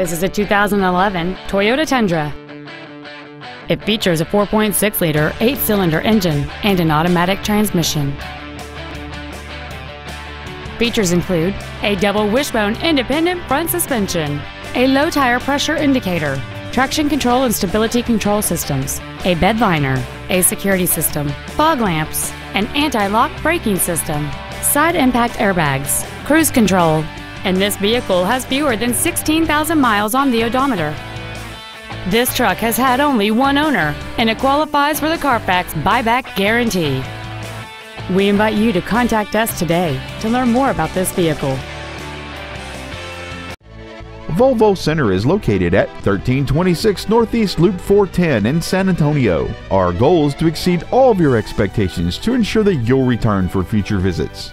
This is a 2011 Toyota Tundra. It features a 4.6-liter, 8-cylinder engine and an automatic transmission. Features include a double wishbone independent front suspension, a low tire pressure indicator, traction control and stability control systems, a bed liner, a security system, fog lamps, an anti-lock braking system, side impact airbags, cruise control, and this vehicle has fewer than 16,000 miles on the odometer. This truck has had only one owner, and it qualifies for the Carfax buyback guarantee. We invite you to contact us today to learn more about this vehicle. Volvo Center is located at 1326 Northeast Loop 410 in San Antonio. Our goal is to exceed all of your expectations to ensure that you'll return for future visits.